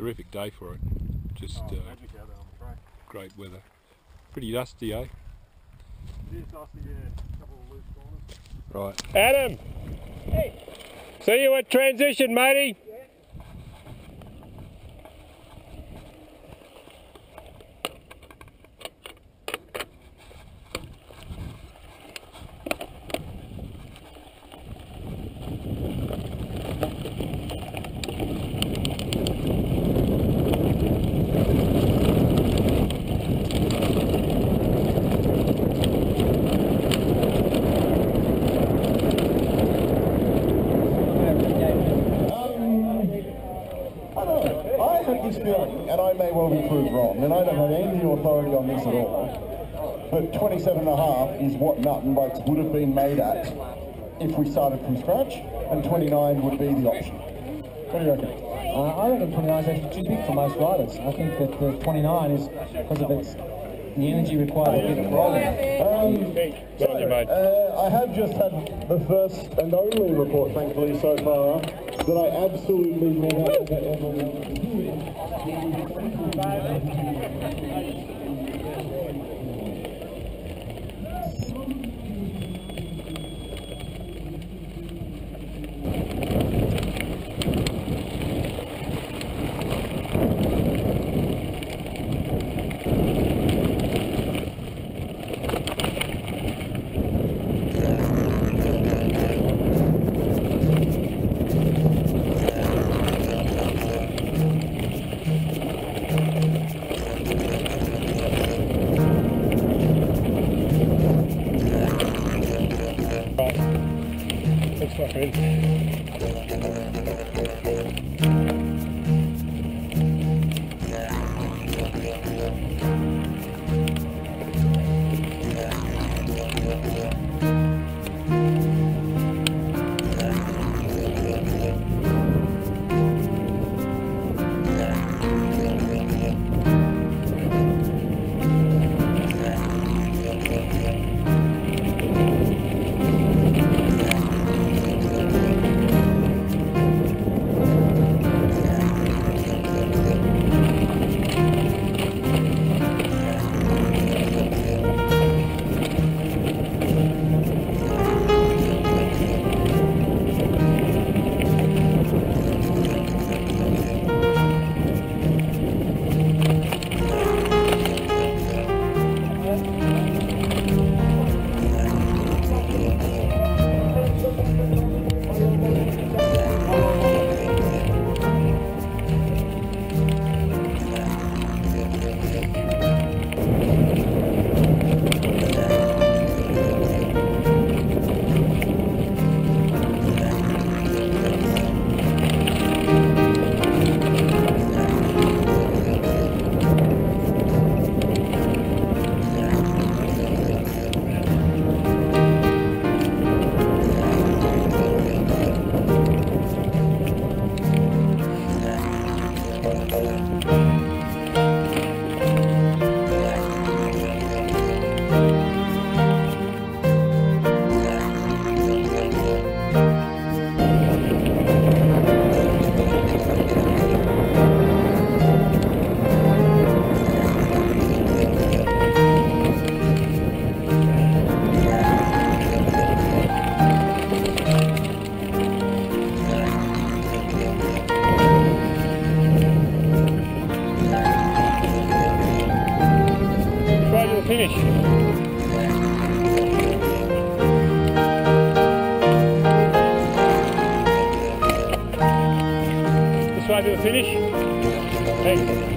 terrific day for it. Just magic out there on the track. Great weather. Pretty dusty, eh? It is dusty, yeah. A couple of loose corners. Right. Adam! Hey! See you at transition, matey! Yeah. And I may well be proved wrong, and I don't have any authority on this at all, but 27.5 is what nut and brakes would have been made at if we started from scratch, and 29 would be the option. What do you reckon? I reckon 29 is actually too big for most riders. I think that the 29 is, because of its, the energy required to get it rolling. I have just had the first and only report, thankfully, so far, that I absolutely will have to finish. Thank you.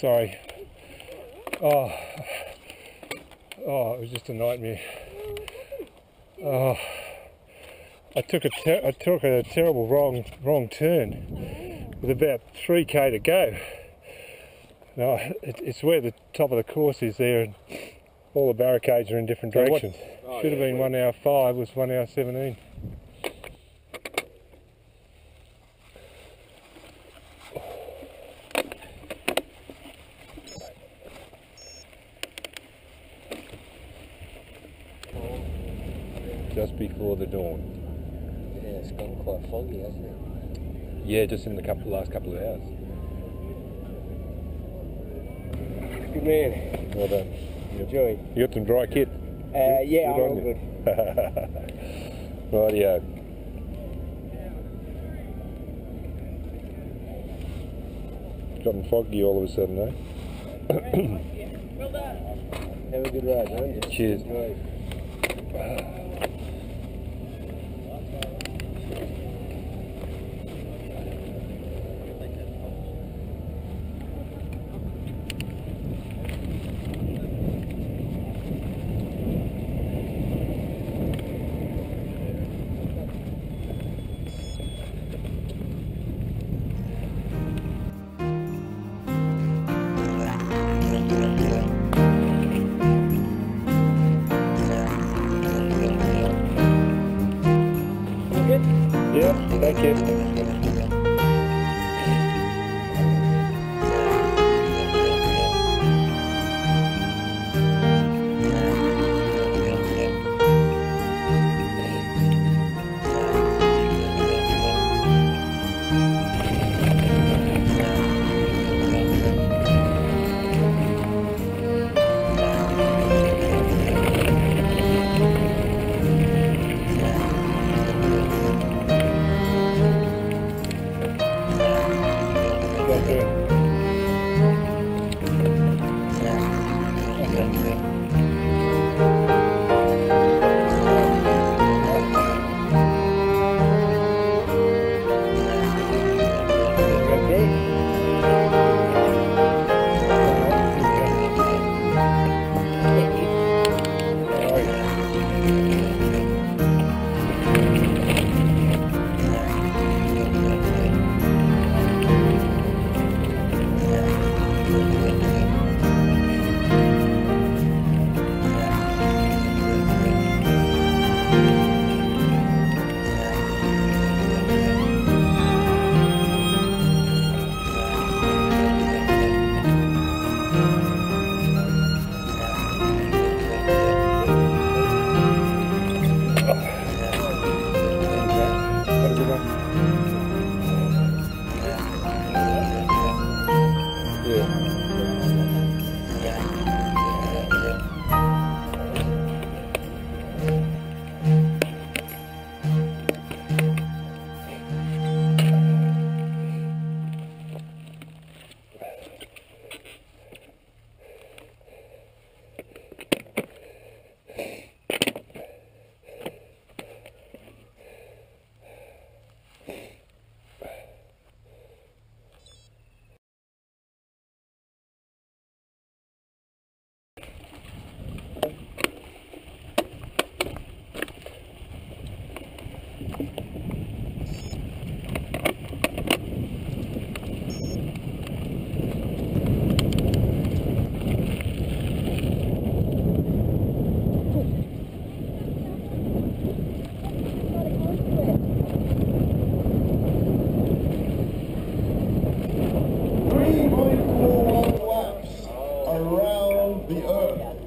Sorry. It was just a nightmare. I took a terrible wrong turn with about 3K to go. Now it's where the top of the course is there, and all the barricades are in different directions. Should have been 1 hour 5, was 1 hour 17. Just before the dawn. Yeah, it's gone quite foggy, hasn't it? Yeah, just in the last couple of hours. Good man. Well done. You got some dry kit? Yeah, I'm all good. Rightio. It's gotten foggy all of a sudden, eh? Well done. Have a good ride, man. Cheers. Cheers. Yeah, thank you.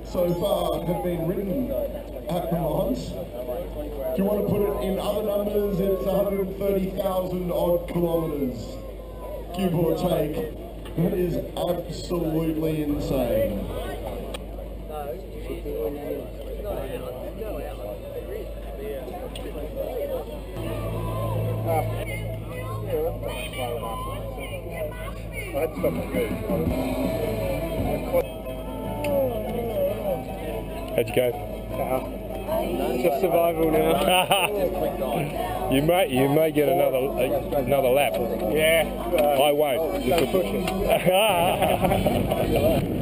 So far have been written at Provence. If you want to put it in other numbers, it's 130,000 odd kilometres, give or take. It is absolutely insane. How'd you go? It's just survival now. You may get another lap. Yeah. I won't. Just push it.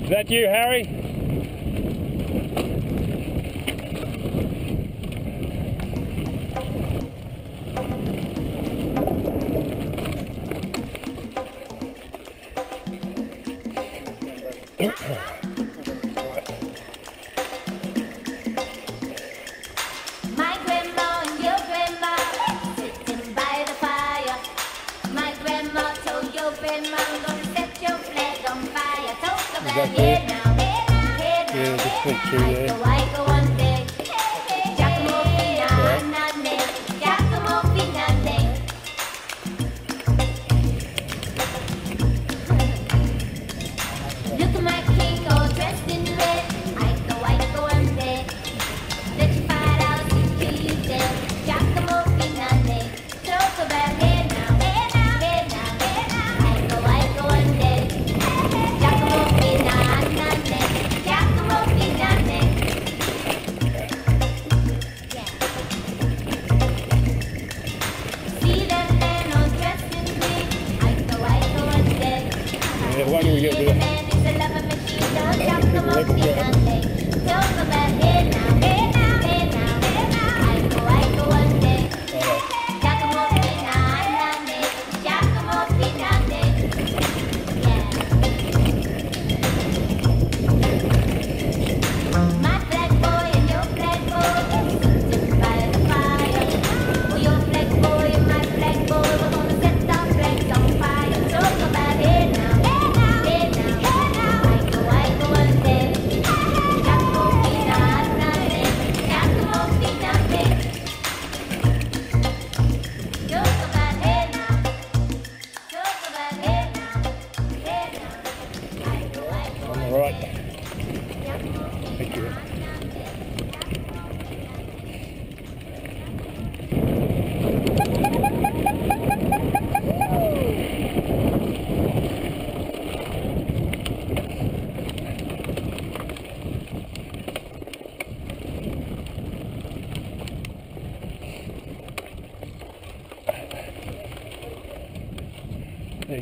Is that you, Harry?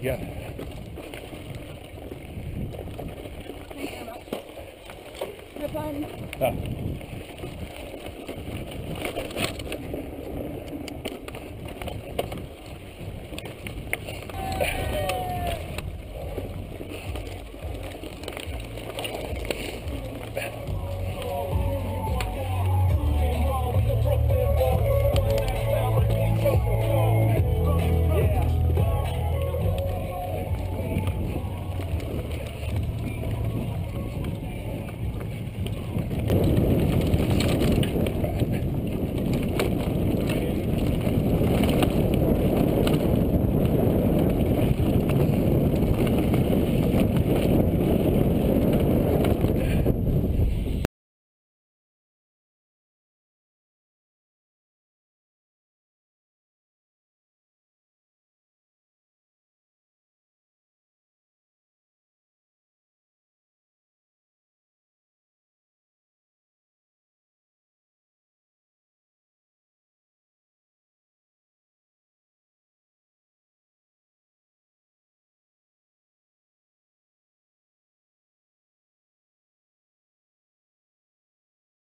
Yeah. The bun. Ah.